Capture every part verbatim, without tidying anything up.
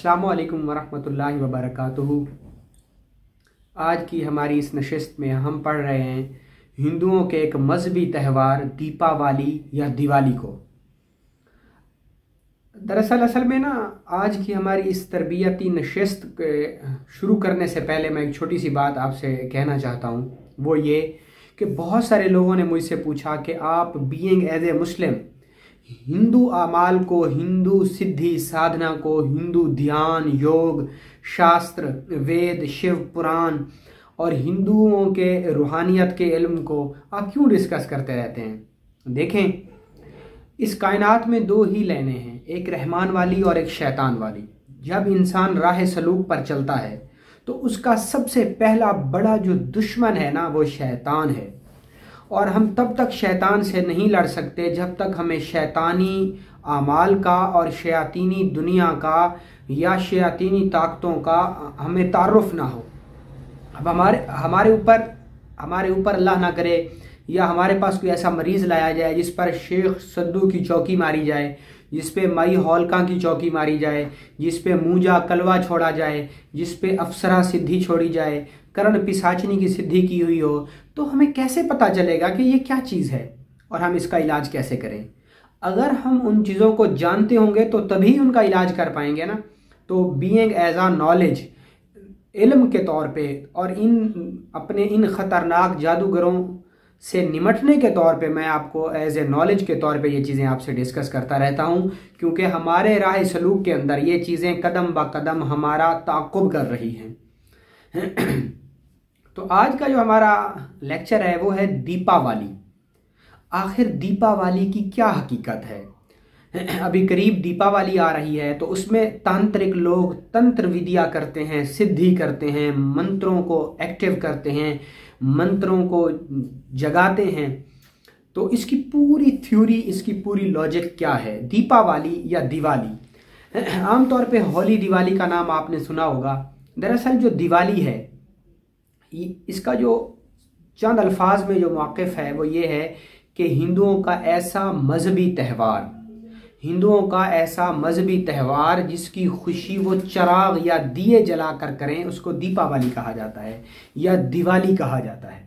अस्सलामु अलैकुम वरहमतुल्लाहि वबरकातुहू। आज की हमारी इस नशिस्त में हम पढ़ रहे हैं हिंदुओं के एक मजहबी त्यौहार दीपावली या दिवाली को। दरअसल असल में ना आज की हमारी इस तरबियती नशिस्त शुरू करने से पहले मैं एक छोटी सी बात आपसे कहना चाहता हूँ, वो ये कि बहुत सारे लोगों ने मुझसे पूछा कि आप being as a Muslim Hindu आमाल को, हिंदू सिद्धि साधना को, हिंदू ध्यान योग शास्त्र वेद शिव पुराण और हिंदुओं के रूहानियत के इल्म को आप क्यों डिस्कस करते रहते हैं। देखें, इस कायनात में दो ही लेने हैं, एक रहमान वाली और एक शैतान वाली। जब इंसान राह सलूक पर चलता है तो उसका सबसे पहला बड़ा जो दुश्मन है ना वो शैतान है, और हम तब तक शैतान से नहीं लड़ सकते जब तक हमें शैतानी आमाल का और शैतानी दुनिया का या शैतानी ताकतों का हमें तारुफ ना हो। अब हमारे हमारे ऊपर हमारे ऊपर अल्लाह ना करे या हमारे पास कोई ऐसा मरीज़ लाया जाए जिस पर शेख सद्दू की चौकी मारी जाए, जिस पे मई हौलका की चौकी मारी जाए, जिस पे मूजा कलवा छोड़ा जाए, जिस पे अफसरा सिद्धि छोड़ी जाए, करण पिसाचनी की सिद्धि की हुई हो, तो हमें कैसे पता चलेगा कि ये क्या चीज़ है और हम इसका इलाज कैसे करें। अगर हम उन चीज़ों को जानते होंगे तो तभी उनका इलाज कर पाएंगे ना। तो बीइंग एज आ नॉलेज इल्म के तौर पे और इन अपने इन ख़तरनाक जादूगरों से निमटने के तौर पे मैं आपको एज ए नॉलेज के तौर पे ये चीज़ें आपसे डिस्कस करता रहता हूँ, क्योंकि हमारे राह सलूक के अंदर ये चीज़ें कदम बा कदम हमारा ताक़ुब कर रही हैं। तो आज का जो हमारा लेक्चर है वो है दीपावली। आखिर दीपावली की क्या हकीकत है। अभी करीब दीपावली आ रही है तो उसमें तांत्रिक लोग तंत्र विद्या करते हैं, सिद्धि करते हैं, मंत्रों को एक्टिव करते हैं, मंत्रों को जगाते हैं। तो इसकी पूरी थ्योरी, इसकी पूरी लॉजिक क्या है दीपावली या दिवाली। आमतौर पे होली दिवाली का नाम आपने सुना होगा। दरअसल जो दिवाली है इसका जो चंद अल्फाज में जो मौक़िफ़ है वो ये है कि हिंदुओं का ऐसा मजहबी त्यौहार हिंदुओं का ऐसा मजहबी त्यौहार जिसकी खुशी वो चराग या दिए जला कर करें, उसको दीपावली कहा जाता है या दिवाली कहा जाता है।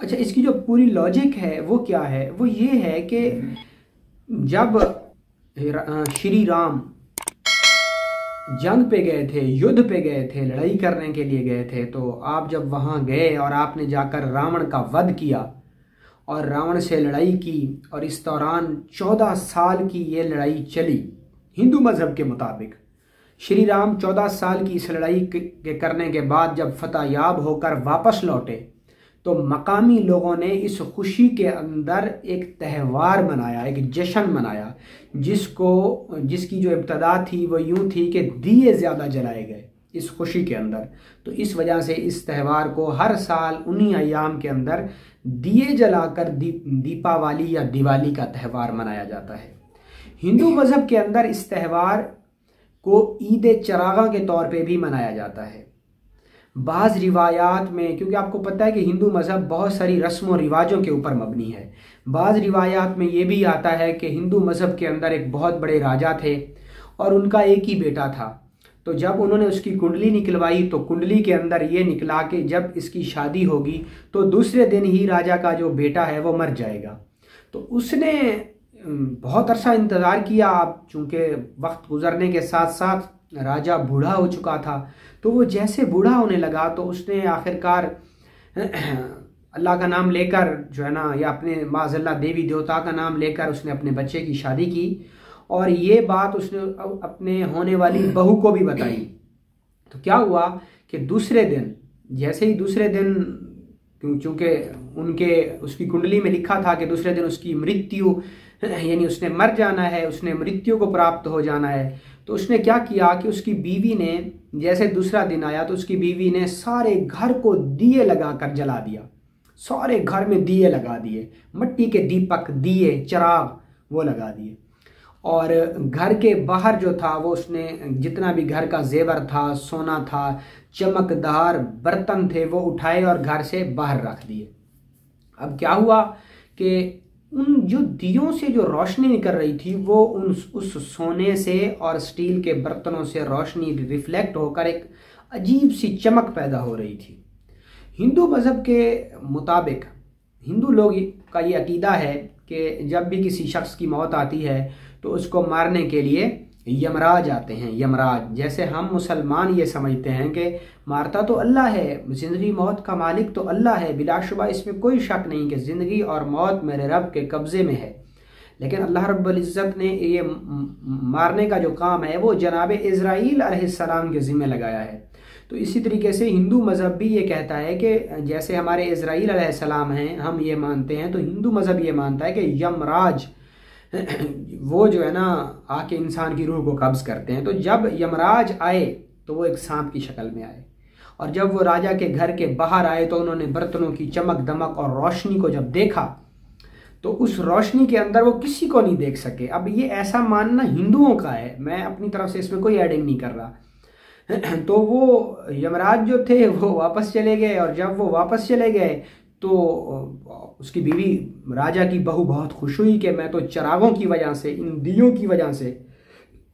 अच्छा, इसकी जो पूरी लॉजिक है वो क्या है, वो ये है कि जब श्री राम जंग पे गए थे, युद्ध पे गए थे, लड़ाई करने के लिए गए थे, तो आप जब वहाँ गए और आपने जाकर रावण का वध किया और रावण से लड़ाई की, और इस दौरान चौदह साल की ये लड़ाई चली हिंदू मज़हब के मुताबिक। श्री राम चौदह साल की इस लड़ाई के करने के बाद जब फतेहयाब होकर वापस लौटे तो मकामी लोगों ने इस खुशी के अंदर एक त्यौहार मनाया, एक जश्न मनाया, जिसको जिसकी जो इब्तदा थी वो यूँ थी कि दिए ज़्यादा जलाए गए इस खुशी के अंदर। तो इस वजह से इस त्यौहार को हर साल उन्हीं अयाम के अंदर दिए जलाकर दी, दीपावली या दिवाली का त्यौहार मनाया जाता है। हिंदू मज़हब के अंदर इस त्यौहार को ईद चरागा के तौर पे भी मनाया जाता है। बाज़ रिवायात में, क्योंकि आपको पता है कि हिंदू मज़हब बहुत सारी रस्म और रिवाजों के ऊपर मबनी है, बाज़ रिवायात में ये भी आता है कि हिंदू मज़हब के अंदर एक बहुत बड़े राजा थे और उनका एक ही बेटा था। तो जब उन्होंने उसकी कुंडली निकलवाई तो कुंडली के अंदर ये निकला कि जब इसकी शादी होगी तो दूसरे दिन ही राजा का जो बेटा है वो मर जाएगा। तो उसने बहुत अरसा इंतज़ार किया, आप चूँकि वक्त गुजरने के साथ साथ राजा बूढ़ा हो चुका था, तो वो जैसे बूढ़ा होने लगा तो उसने आखिरकार अल्लाह का नाम लेकर जो है ना, या अपने माज़ल्ला देवी देवता का नाम लेकर उसने अपने बच्चे की शादी की, और ये बात उसने अपने होने वाली बहू को भी बताई। तो क्या हुआ कि दूसरे दिन, जैसे ही दूसरे दिन, क्योंकि उनके उसकी कुंडली में लिखा था कि दूसरे दिन उसकी मृत्यु, यानी उसने मर जाना है, उसने मृत्यु को प्राप्त हो जाना है, तो उसने क्या किया कि उसकी बीवी ने, जैसे दूसरा दिन आया तो उसकी बीवी ने सारे घर को दिए लगा कर जला दिया। सारे घर में दिए लगा दिए, मिट्टी के दीपक, दिए चिराग वो लगा दिए, और घर के बाहर जो था वो उसने जितना भी घर का जेवर था, सोना था, चमकदार बर्तन थे, वो उठाए और घर से बाहर रख दिए। अब क्या हुआ कि उन जो दियों से जो रोशनी निकल रही थी वो उन उस सोने से और स्टील के बर्तनों से रोशनी रिफ्लेक्ट होकर एक अजीब सी चमक पैदा हो रही थी। हिंदू मज़हब के मुताबिक हिंदू लोग का ये अकीदा है कि जब भी किसी शख्स की मौत आती है तो उसको मारने के लिए यमराज आते हैं। यमराज, जैसे हम मुसलमान ये समझते हैं कि मारता तो अल्लाह है, ज़िंदगी मौत का मालिक तो अल्लाह है, बिलाशुबा इसमें कोई शक नहीं कि ज़िंदगी और मौत मेरे रब के कब्ज़े में है, लेकिन अल्लाह रब्बुल इज़्ज़त ने ये मारने का जो काम है वो जनाब इज़राइल अलैहिस्सलाम के ज़िम्मे लगाया है। तो इसी तरीके से हिंदू मज़हब भी ये कहता है कि जैसे हमारे इज़राइल अलैहिस्सलाम हैं, हम ये मानते हैं, तो हिंदू मज़हब ये मानता है कि यमराज वो जो है ना आके इंसान की रूह को कब्ज़ करते हैं। तो जब यमराज आए तो वो एक सांप की शक्ल में आए, और जब वो राजा के घर के बाहर आए तो उन्होंने बर्तनों की चमक दमक और रोशनी को जब देखा तो उस रोशनी के अंदर वो किसी को नहीं देख सके। अब ये ऐसा मानना हिंदुओं का है, मैं अपनी तरफ से इसमें कोई एडिंग नहीं कर रहा। तो वो यमराज जो थे वो वापस चले गए, और जब वो वापस चले गए तो उसकी बीवी राजा की बहू बहुत खुश हुई कि मैं तो चिरागों की वजह से, इन दियों की वजह से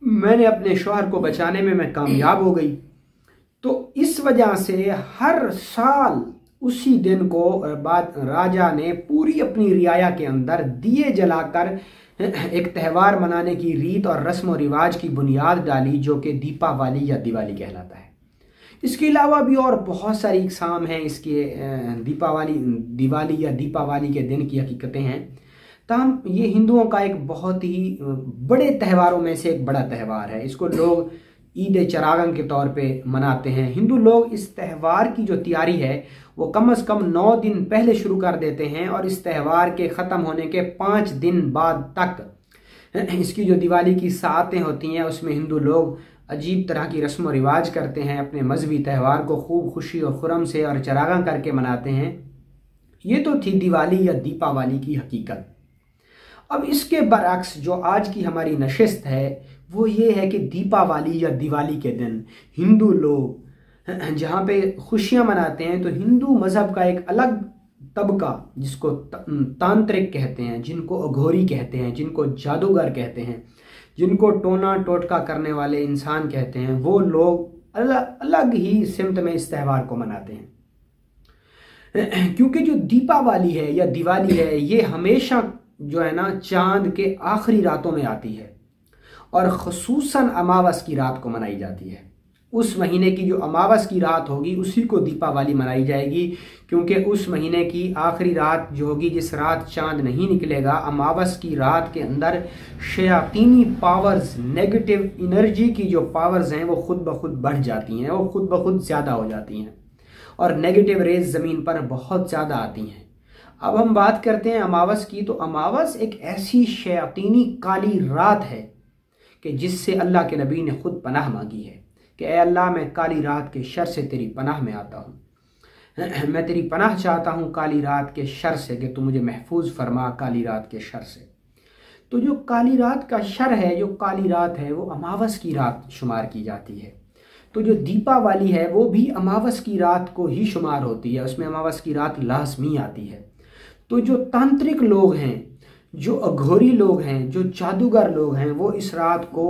मैंने अपने शौहर को बचाने में मैं कामयाब हो गई। तो इस वजह से हर साल उसी दिन को बाद राजा ने पूरी अपनी रियाया के अंदर दिए जलाकर एक त्यौहार मनाने की रीत और रस्म और रिवाज की बुनियाद डाली, जो कि दीपावली या दिवाली कहलाता है। इसके अलावा भी और बहुत सारी इकसाम हैं इसके, दीपावली दिवाली या दीपावली के दिन की हकीकतें हैं। तमाम ये हिंदुओं का एक बहुत ही बड़े त्योहारों में से एक बड़ा त्यौहार है। इसको लोग ईद चरागन के तौर पे मनाते हैं। हिंदू लोग इस त्यौहार की जो तैयारी है वो कम से कम नौ दिन पहले शुरू कर देते हैं, और इस त्यौहार के ख़त्म होने के पाँच दिन बाद तक इसकी जो दिवाली की सातें होती हैं उसमें हिंदू लोग अजीब तरह की रस्म व रिवाज करते हैं, अपने मजहबी त्यौहार को खूब खुशी और खुरम से और चरागा करके मनाते हैं। ये तो थी दिवाली या दीपावली की हकीकत। अब इसके बरअक्स जो आज की हमारी नशिस्त है वो ये है कि दीपावली या दिवाली के दिन हिंदू लोग जहाँ पे खुशियाँ मनाते हैं, तो हिंदू मज़हब का एक अलग तबका जिसको तांत्रिक कहते हैं, जिनको अघोरी कहते हैं, जिनको जादूगर कहते हैं, जिनको टोना टोटका करने वाले इंसान कहते हैं, वो लोग अलग अलग ही सिमत में इस त्यौहार को मनाते हैं। क्योंकि जो दीपावली है या दिवाली है ये हमेशा जो है ना चांद के आखिरी रातों में आती है, और ख़ुसूसन अमावस की रात को मनाई जाती है। उस महीने की जो अमावस की रात होगी उसी को दीपावली मनाई जाएगी, क्योंकि उस महीने की आखिरी रात जो होगी, जिस रात चांद नहीं निकलेगा, अमावस की रात के अंदर शयातीनी पावर्स, नेगेटिव एनर्जी की जो पावर्स हैं वो खुद ब खुद बढ़ जाती हैं, वो खुद ब खुद ज़्यादा हो जाती हैं, और नेगेटिव रेज ज़मीन पर बहुत ज़्यादा आती हैं। अब हम बात करते हैं अमावस की। तो अमावस एक ऐसी शयातीनी काली रात है कि जिससे अल्लाह के नबी ने खुद पनाह मांगी है कि ए अल्लाह, मैं काली रात के शर से तेरी पनाह में आता हूँ, मैं तेरी पनाह चाहता हूँ काली रात के शर से, कि तू मुझे महफूज फरमा काली रात के शर से। तो जो काली रात का शर है, जो काली रात है, वो अमावस की रात शुमार की जाती है। तो जो दीपावली है वो भी अमावस की रात को ही शुमार होती है, उसमें अमावस की रात लाजमी आती है। तो जो तांत्रिक लोग हैं, जो अघोरी लोग हैं, जो जादूगर लोग हैं, वो इस रात को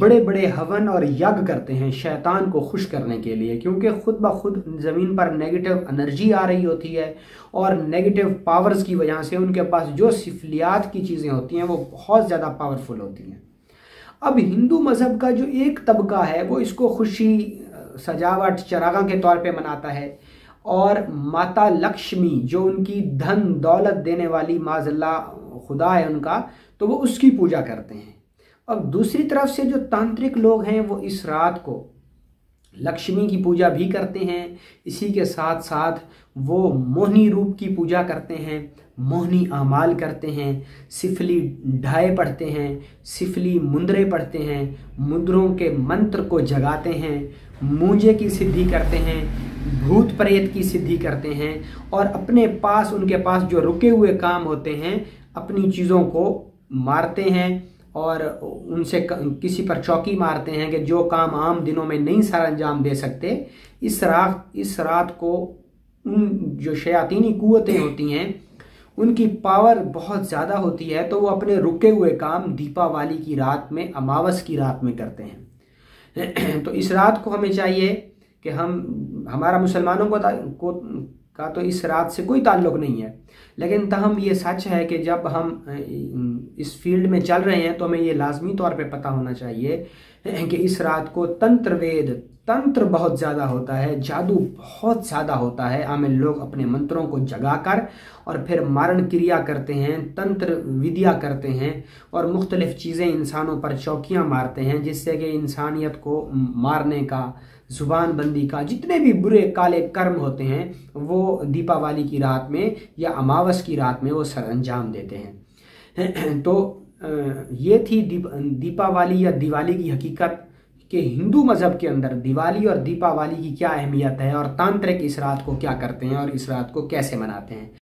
बड़े बड़े हवन और यज्ञ करते हैं शैतान को खुश करने के लिए, क्योंकि खुद ब खुद ज़मीन पर नेगेटिव एनर्जी आ रही होती है, और नेगेटिव पावर्स की वजह से उनके पास जो सिफलियात की चीज़ें होती हैं वो बहुत ज़्यादा पावरफुल होती हैं। अब हिंदू मज़हब का जो एक तबका है वो इसको खुशी, सजावट, चरागा के तौर पर मनाता है, और माता लक्ष्मी जो उनकी धन दौलत देने वाली माजल्ला खुदा है उनका, तो वो उसकी पूजा करते हैं। अब दूसरी तरफ से जो तांत्रिक लोग हैं वो इस रात को लक्ष्मी की पूजा भी करते हैं, इसी के साथ साथ वो मोहनी रूप की पूजा करते हैं, मोहनी आमाल करते हैं, सिफली ढाए पढ़ते हैं, सिफली मुंदरे पढ़ते हैं, मुंदरों के मंत्र को जगाते हैं, मूंजे की सिद्धि करते हैं, भूत प्रेत की सिद्धि करते हैं, और अपने पास उनके पास जो रुके हुए काम होते हैं अपनी चीज़ों को मारते हैं, और उनसे किसी पर चौकी मारते हैं कि जो काम आम दिनों में नहीं सारा अंजाम दे सकते, इस रात इस रात को उन जो शयातीनी कुव्वतें होती हैं उनकी पावर बहुत ज़्यादा होती है, तो वो अपने रुके हुए काम दीपावली की रात में, अमावस की रात में करते हैं। तो इस रात को हमें चाहिए कि हम, हमारा मुसलमानों को, को का तो इस रात से कोई ताल्लुक़ नहीं है, लेकिन तहम ये सच है कि जब हम इस फील्ड में चल रहे हैं तो हमें ये लाजमी तौर पे पता होना चाहिए कि इस रात को तंत्रवेद, तंत्र बहुत ज़्यादा होता है, जादू बहुत ज़्यादा होता है। आम लोग अपने मंत्रों को जगा कर और फिर मारण क्रिया करते हैं, तंत्र विद्या करते हैं और मुख्तलिफ़ चीज़ें इंसानों पर चौकियाँ मारते हैं, जिससे कि इंसानियत को मारने का, ज़ुबान बंदी का, जितने भी बुरे काले कर्म होते हैं वो दीपावली की रात में या अमावस की रात में वो सर अंजाम देते हैं। तो ये थी दीपावली या दिवाली की हकीकत कि हिंदू मज़हब के अंदर दिवाली और दीपावली की क्या अहमियत है और तांत्रिक इस रात को क्या करते हैं और इस रात को कैसे मनाते हैं।